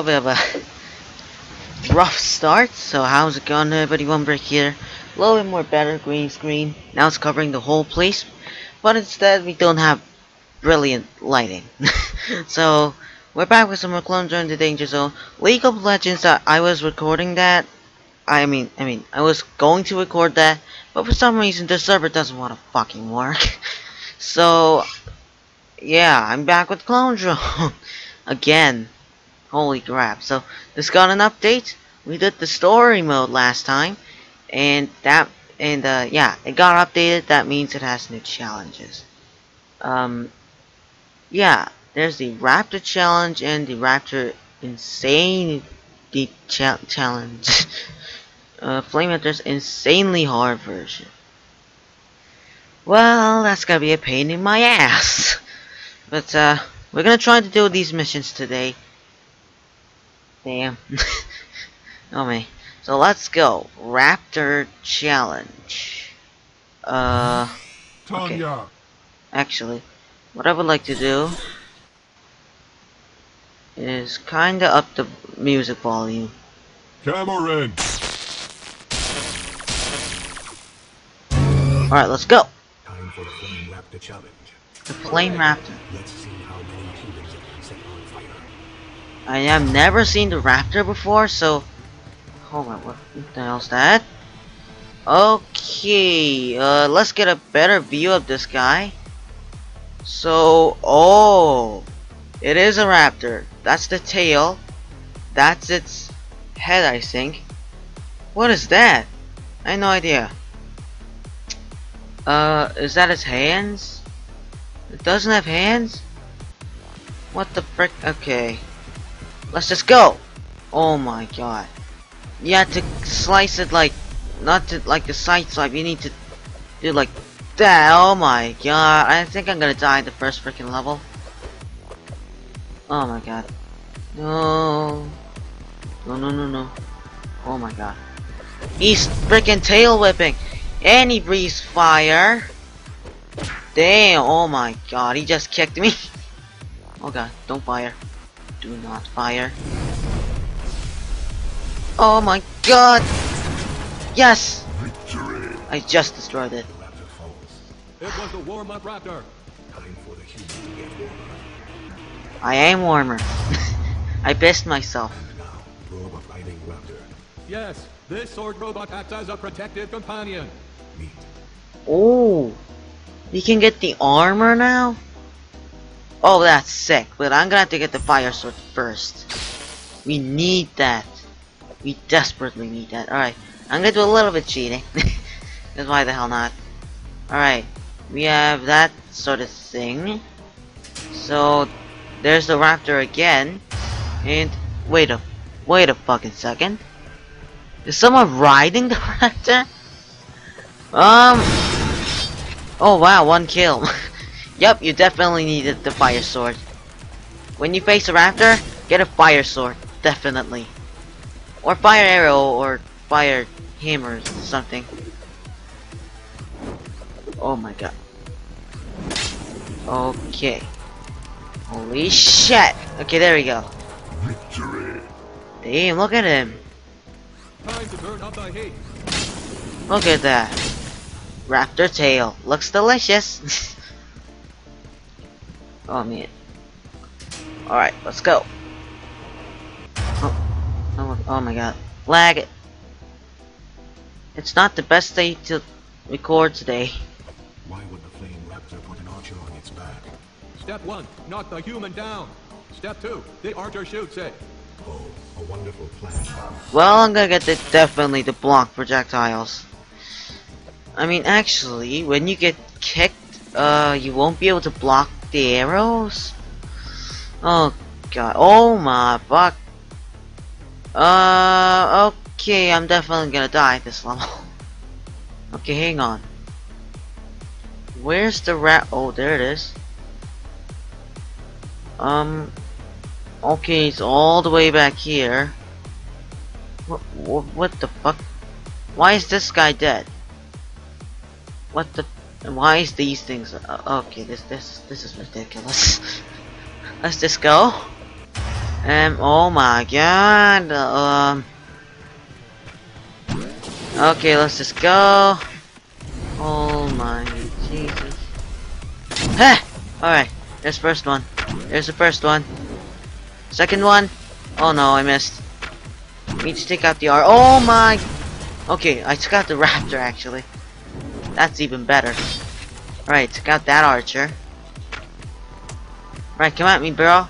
little bit of a rough start, so how's it going everybody? theONEbrick here. A little bit more better green screen. Now it's covering the whole place, but instead we don't have brilliant lighting. So we're back with some more Clone Drone in the Danger Zone. League of Legends, I was recording that. I was going to record that, but for some reason the server doesn't want to fucking work. So yeah, I'm back with Clone Drone again. Holy crap. So this got an update. We did the story mode last time, and yeah, it got updated. That means it has new challenges. Yeah, there's the Raptor challenge and the Raptor Insane challenge. Flame Hunter's insanely hard version. Well, that's gonna be a pain in my ass. But we're gonna try to do these missions today. Damn. Oh man. So let's go. Raptor challenge. Okay. Actually, what I would like to do is kinda up the music volume. Cameron. Alright, let's go. Time for the Flame Raptor challenge. The Flame Raptor. Let's see how many humans it can set on fire. I have never seen the Raptor before, so hold on, what the hell's that? Okay, let's get a better view of this guy. So, oh, it is a raptor. That's the tail. That's its head, I think. What is that? I have no idea. Is that its hands? It doesn't have hands? What the frick? Okay. Let's just go! Oh my god. You have to slice it like, not to, like the side swipe, you need to do like that. Oh my god, I think I'm gonna die the first freaking level. Oh my god. No. No, no, no, no. Oh my god. He's freaking tail whipping. And he breathes fire. Damn, oh my god, he just kicked me. Oh god, don't fire. Do not fire. Oh my god. Yes. Victory. I just destroyed it. It was the warm-up raptor. Time for the human to get warmer. I am warmer. I pissed myself. Now, robot fighting raptor. Yes, this sword robot acts as a protective companion. Meet. Oh, you can get the armor now? Oh, that's sick, but I'm gonna have to get the fire sword first. We need that. We desperately need that. Alright, I'm gonna do a little bit cheating. Because why the hell not? Alright, we have that sort of thing. So there's the raptor again. And wait a fucking second. Is someone riding the raptor? Oh wow, one kill. Yep, you definitely needed the fire sword. When you face a raptor, get a fire sword, definitely. Or fire arrow or fire hammer or something. Oh my god. Okay. Holy shit. Okay, there we go. Victory. Damn, look at him. Time to burn up the heat. Look at that. Raptor tail. Looks delicious. Oh man. Alright, let's go. Oh my god. Lag it. It's not the best day to record today. Why would the Flame Raptor put an archer on its back? Step 1, knock the human down. Step 2, the archer shoots it. Oh, a wonderful plan. Well, I'm gonna get the, definitely the block projectiles. I mean, actually, when you get kicked, you won't be able to block the arrows. Oh god. Oh my fuck. Okay, I'm definitely gonna die at this level. Okay, hang on. Where's the rat? Oh, there it is. Okay, it's all the way back here. What the fuck? Why is this guy dead? What the? Why is these things? Okay, this is ridiculous. Let's just go. Oh my god. Okay, let's just go. Oh my Jesus. Heh! Alright, there's the first one. There's the first one. Second one. Oh no, I missed. We need to take out the R. Oh my. Okay, I took out the raptor actually. That's even better. Alright, took out that archer. Right, come at me, bro.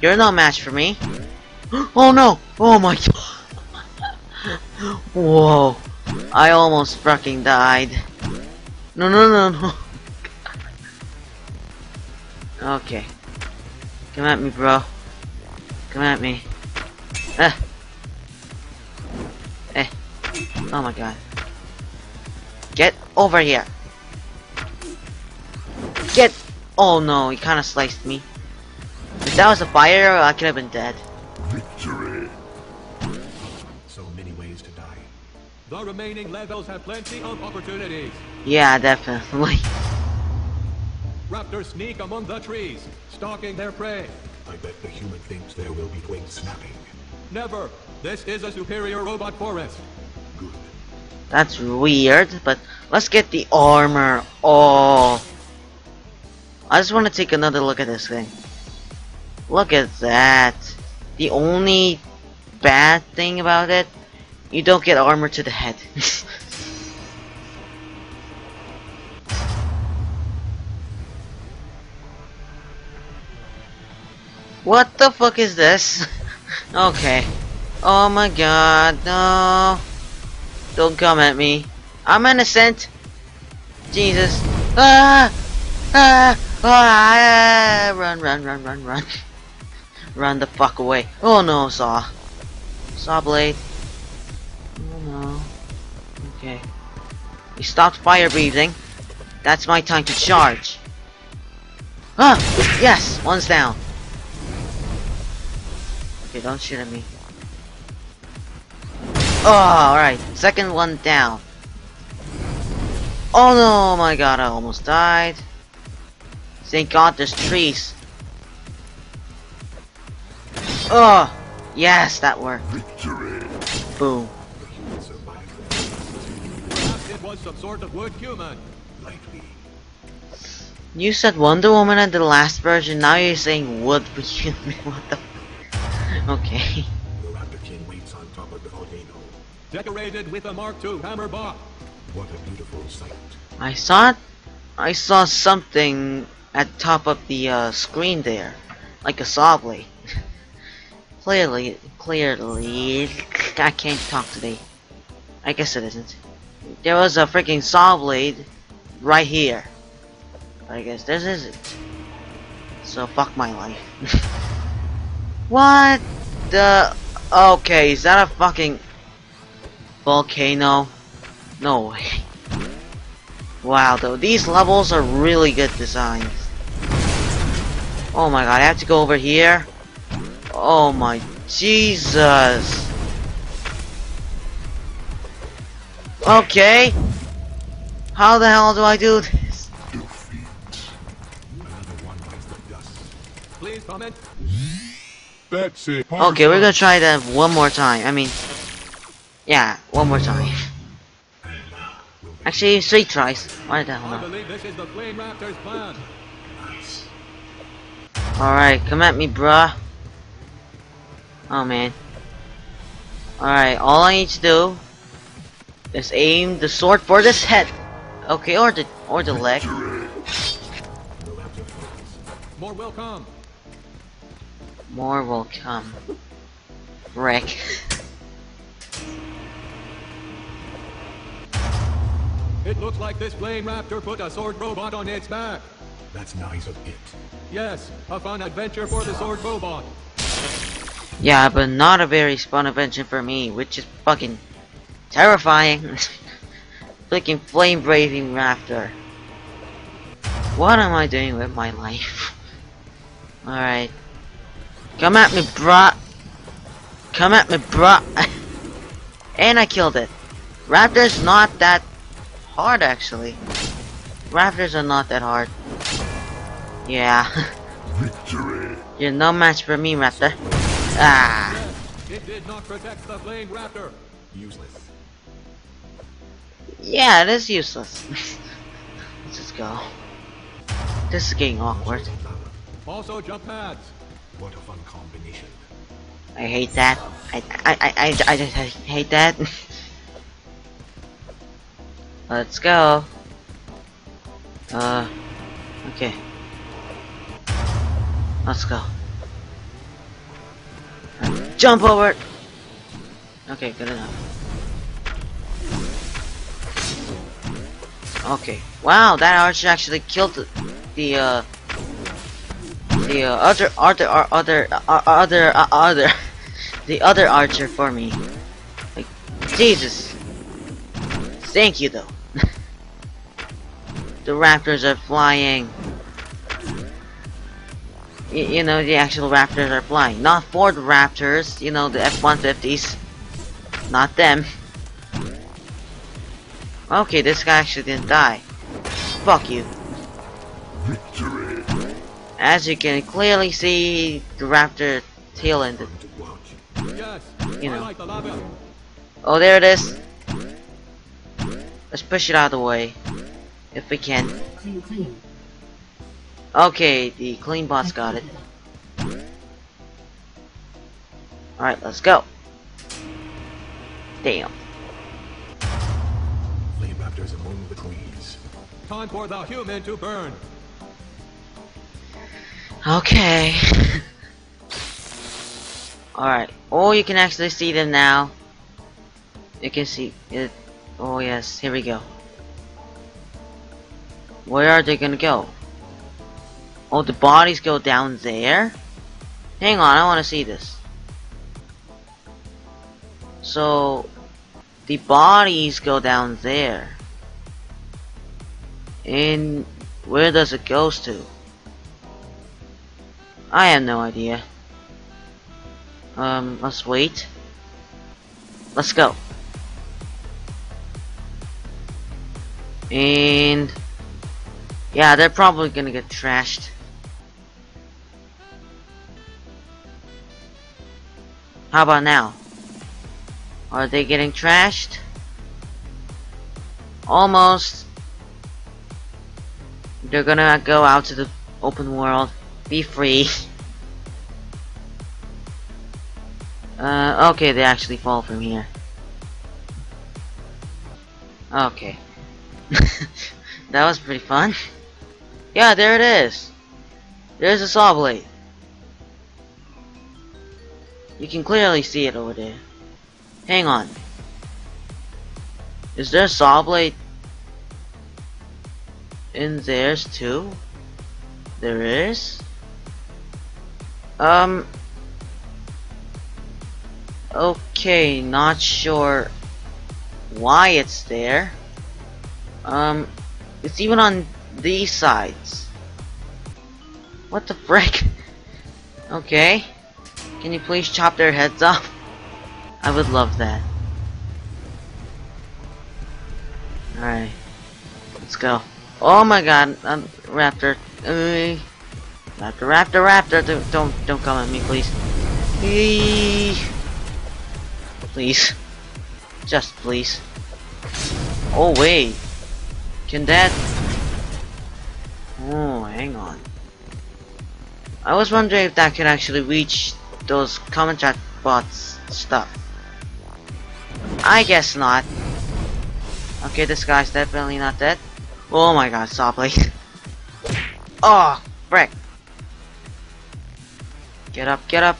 You're no match for me. Oh no! Oh my god! Whoa! I almost fucking died. No, no, no, no. Okay. Come at me, bro. Come at me. Ah. Eh. Oh my god. Get over here. Get. Oh no, he kind of sliced me. If that was a fire, I could have been dead. Victory. So many ways to die. The remaining levels have plenty of opportunities. Yeah, definitely. Raptors sneak among the trees, stalking their prey. I bet the human thinks there will be wing snapping. Never. This is a superior robot forest. Good. That's weird, but let's get the armor. Oh. I just want to take another look at this thing. Look at that. The only bad thing about it, you don't get armor to the head. What the fuck is this? Okay. Oh my god, no. Don't come at me. I'm innocent. Jesus. Ah! Ah! Ah, run, run, run, run, run. Run the fuck away. Oh no, Saw. Saw blade. Oh no. Okay. He stopped fire breathing. That's my time to charge. Ah! Yes! One's down. Okay, don't shoot at me. Oh, alright. Second one down. Oh no, my god, I almost died. Thank god there's trees. Oh yes, that worked. Victory. Boom. It was some sort of wood human. You said Wonder Woman at the last version, now you're saying wood human. What the f. Okay. The Raptor King waits on top of the volcano. Decorated with a Mark II hammer bar. What a beautiful sight. I saw something at top of the screen there, like a saw blade. clearly, I can't talk today. I guess it isn't. There was a freaking saw blade right here, but I guess this isn't. So fuck my life. What the? Okay, is that a fucking volcano? No way. Wow, though, these levels are really good designs. Oh my god, I have to go over here. Oh my Jesus. Okay. How the hell do I do this? Please comment. That's it. Okay, we're gonna try that one more time. I mean, yeah, one more time. Actually, three tries. Why the hell not? Alright, come at me, bruh. Oh man. Alright, all I need to do is aim the sword for this head. Okay, or the leg. More will come. More will come. Wreck. It looks like this flame raptor put a sword robot on its back. That's nice of it. Yes, a fun adventure for the sword robot. Yeah, but not a very fun adventure for me, which is fucking terrifying. Freaking flame breathing raptor. What am I doing with my life? Alright. Come at me, bruh. Come at me, bruh. And I killed it. Raptor's not that hard actually. Raptors are not that hard. Yeah. Victory. You're no match for me, Raptor. Ah. It did not protect the blade, Raptor. Useless. Yeah, it is useless. Let's just go. This is getting awkward. Also jump pads. What a fun combination. I hate that. I just hate that. Let's go. Okay. Let's go. Jump over it. Okay, good enough. Okay. Wow, that archer actually killed the other archer for me. Like, Jesus. Thank you though. The raptors are flying. You know, the actual raptors are flying. Not Ford raptors, you know, the F-150s. Not them. Okay, this guy actually didn't die. Fuck you. Victory. As you can clearly see, the raptor tail ended. You know. Oh, there it is. Let's push it out of the way. If we can. Okay, the clean boss got it. Alright, let's go. Damn. Flame raptors among the trees. Time for the human to burn. Okay. Alright. Oh, you can actually see them now. You can see it. Oh yes, here we go. Where are they gonna go? Oh, the bodies go down there? Hang on, I wanna see this. So, the bodies go down there. And where does it go to? I have no idea. Let's wait. Let's go. And... yeah, they're probably gonna get trashed. How about now? Are they getting trashed? Almost. They're gonna go out to the open world. Be free. Okay, they actually fall from here. Okay. That was pretty fun. Yeah, there it is. There's a saw blade. You can clearly see it over there. Hang on. Is there a saw blade in theirs too? There is? Okay, not sure why it's there. It's even on these sides. What the frick? Okay. Can you please chop their heads off? I would love that. Alright. Let's go. Oh my god. Raptor. Raptor. Don't come at me, please. Please. Just please. Oh wait. Can that... oh, hang on. I was wondering if that could actually reach those comment chat bots stuff. I guess not. Okay, this guy's definitely not dead. Oh my god, saw blade. Oh, frick. Get up, get up.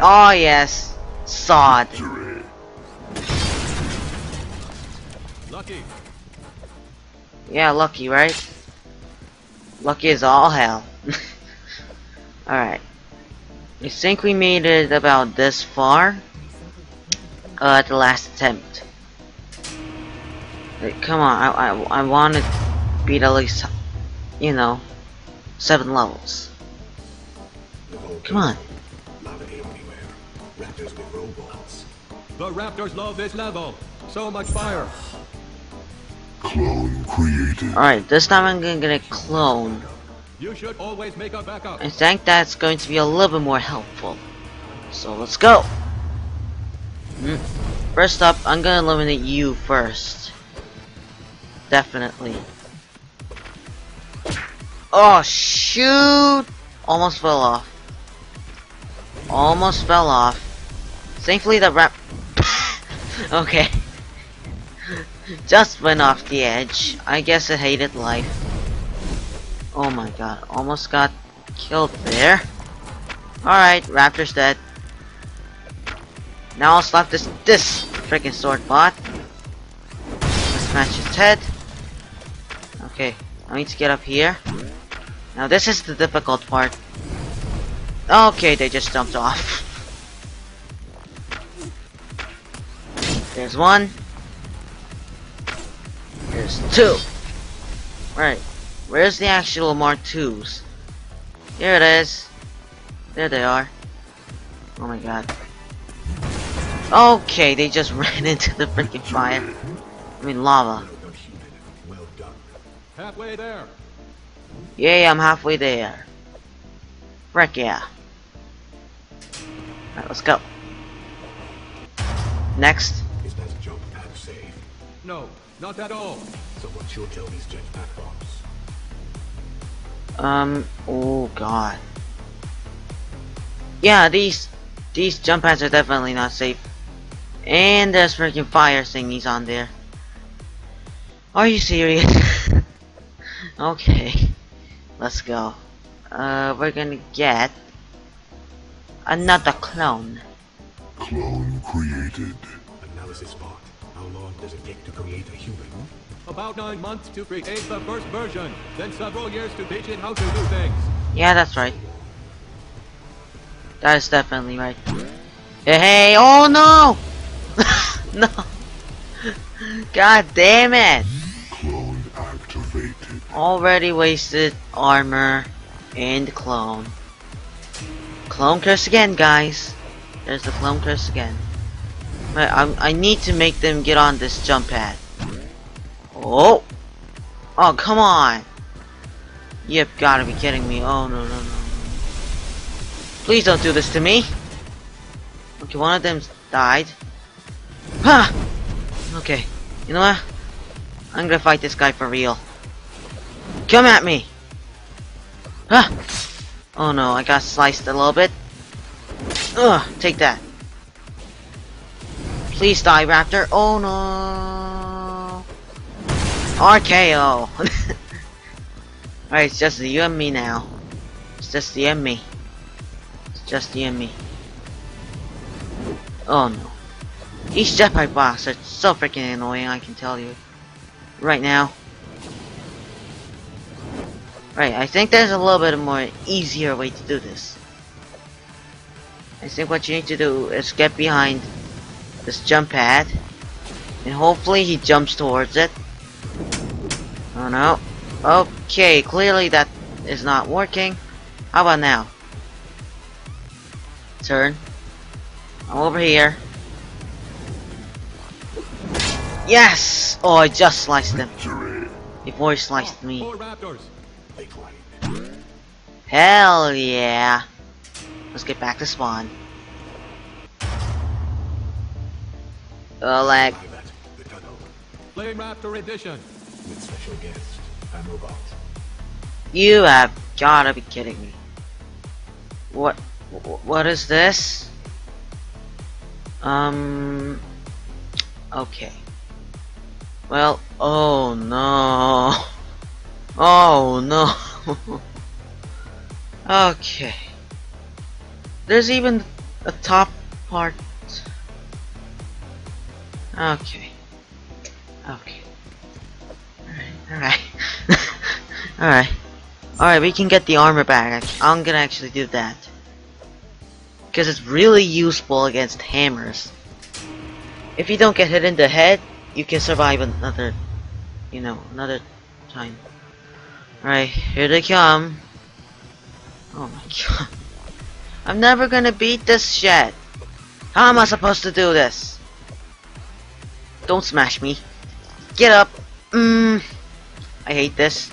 Oh yes. Sod. Lucky. Yeah, lucky, right? Lucky is all hell. Alright. I think we made it about this far. The last attempt. Like, come on, I want to beat at least, you know, 7 levels. Come on. Raptors with robots. The raptors love this level. So much fire. Clone created. Alright, this time I'm gonna get a clone. You should always make a backup. I think that's going to be a little bit more helpful. So let's go. First up, I'm gonna eliminate you first. Definitely. Oh shoot! Almost fell off. Almost fell off. Thankfully the rap. Okay. Just went off the edge. I guess it hated life. Oh my god, almost got killed there. Alright, Raptor's dead. Now I'll slap this freaking sword bot. Let's smash its head. Okay, I need to get up here. Now this is the difficult part. Okay, they just jumped off. There's one. There's two. Alright, where's the actual Mark IIs? Here it is. There they are. Oh my god. Okay, they just ran into the freaking fire. I mean lava. Halfway there. Yeah, I'm halfway there. Frick yeah. Alright, let's go. Next. Is that jetpack safe? No, not at all. So what's your tell these jetpack bombs? Oh god. Yeah, these jump pads are definitely not safe. And there's freaking fire thingies on there. Are you serious? Okay. Let's go. We're gonna get another clone. Clone created. Analysis bot. How long does it take to create a human? About 9 months to create the first version, then several years to teach it how to do things. Yeah, that's right. That is definitely right. Hey, oh no! No! God damn it! Clone activated. Already wasted armor and clone. Clone curse again, guys. There's the clone curse again. But I need to make them get on this jump pad. Oh! Oh, come on! You've gotta be kidding me. Oh no, no, no. Please don't do this to me. Okay, one of them died. Ha! Huh. Okay, you know what? I'm gonna fight this guy for real. Come at me! Huh. Oh no, I got sliced a little bit. Ugh, take that. Please die, Raptor. Oh no! RKO! Alright, it's just you and me now. It's just you and me. Just the enemy. Oh no. These jetpack bots are so freaking annoying, I can tell you. Right now. Right, I think there's a little bit more easier way to do this. I think what you need to do is get behind this jump pad. And hopefully he jumps towards it. Oh no. Okay, clearly that is not working. How about now? Turn. I'm over here. Yes! Oh, I just sliced him. Before he sliced me. Hell yeah! Let's get back to spawn. Oh, lag. You have gotta be kidding me. What? What is this? Okay. Well, oh no. Oh no. Okay. There's even a top part. Okay. Okay. Alright. Alright. Alright. Alright, we can get the armor back. I'm gonna actually do that. Because it's really useful against hammers. If you don't get hit in the head, you can survive another, you know, another time. Alright, here they come. Oh my god. I'm never gonna beat this shit. How am I supposed to do this? Don't smash me. Get up. I hate this.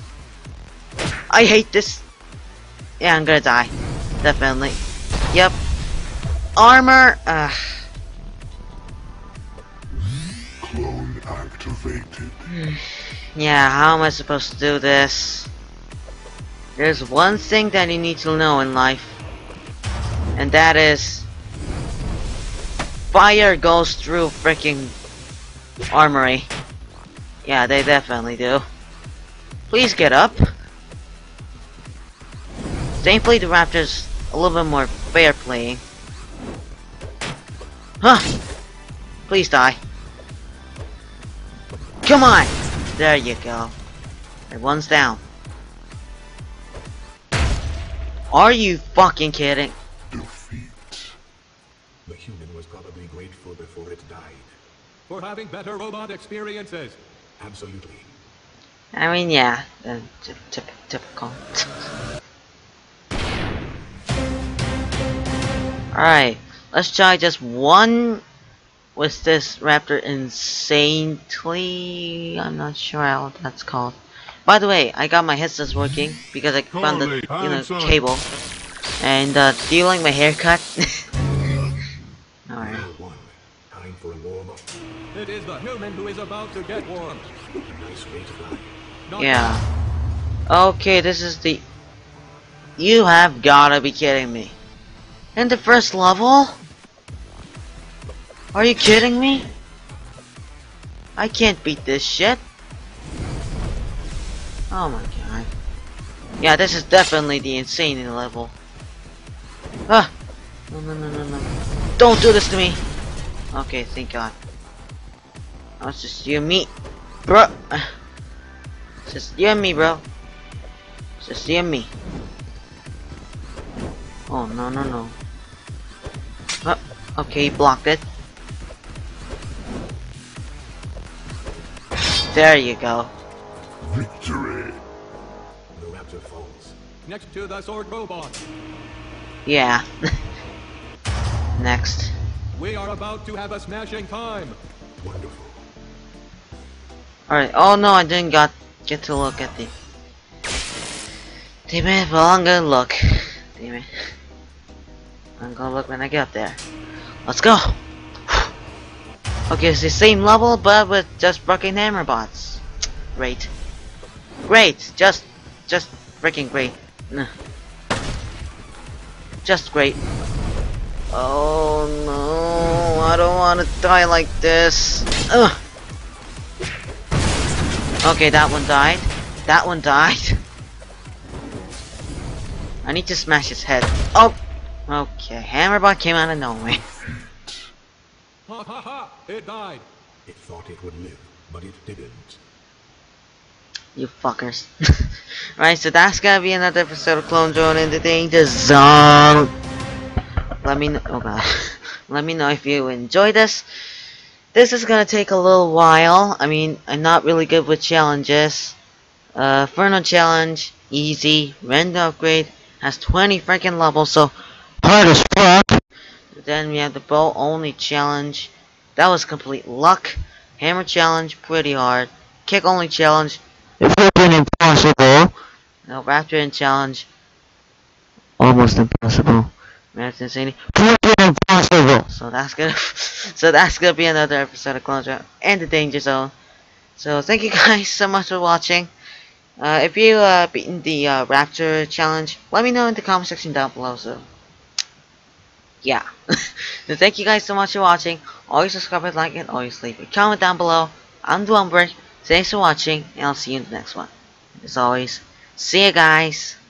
I hate this. Yeah, I'm gonna die. Definitely. Yep. Armor! Ugh. Clone activated. Yeah, how am I supposed to do this? There's one thing that you need to know in life. And that is... fire goes through freaking armory. Yeah, they definitely do. Please get up. Thankfully, the Raptors a little bit more fair playing. Huh! Please die. Come on! There you go. And one's down. Are you fucking kidding? Defeat. The human was probably grateful before it died. For having better robot experiences. Absolutely. I mean, yeah. Typical. Alright, let's try just one with this raptor insanely. I'm not sure how that's called. By the way, I got my headsets working because I found the cable and stealing my haircut. Alright. Time for a warm up. It is the human who is about to get warm. Nice way to fly. Yeah. Okay, this is the. You have gotta be kidding me. In the first level? Are you kidding me? I can't beat this shit. Oh my god. Yeah, this is definitely the insane level. Ah! No, no, no, no, no. Don't do this to me! Okay, thank god. Oh, it's just you and me. Bro! It's just you and me, bro. It's just you and me. Oh, no, no, no. Oh, okay, blocked it. There you go. Victory. The raptor falls next to the sword robot. Yeah. Next. We are about to have a smashing time. Wonderful. All right. Oh no, I didn't get to look at the. Damn it! Well, I'm gonna look. Damn it! I'm gonna look when I get up there. Let's go. Okay, it's the same level but with just fucking hammer bots. Great. Great! Just freaking great. Just great. Oh no, I don't wanna die like this. Ugh. Okay, that one died. That one died. I need to smash his head. Oh! Okay, Hammerbot came out of nowhere. Ha ha ha! It died! It thought it would live, but it didn't. You fuckers. Right, so that's gonna be another episode of Clone Drone in the Danger Zone. Let me know. Oh god. Let me know if you enjoy this. This is gonna take a little while. I mean, I'm not really good with challenges. Inferno challenge, easy. Render upgrade has 20 freaking levels, so hard as fuck. Then we have the bow only challenge. That was complete luck. Hammer challenge, pretty hard. Kick only challenge. Impossible. No, raptor in challenge. Almost impossible. Insanity. Impossible. So that's gonna be another episode of Clone Drone and the Danger Zone. So thank you guys so much for watching. If you beaten the raptor challenge, let me know in the comment section down below. So yeah. So thank you guys so much for watching. Always subscribe, like, and always leave a comment down below. I'm theONEbrick. Thanks for watching, and I'll see you in the next one. As always, see ya guys!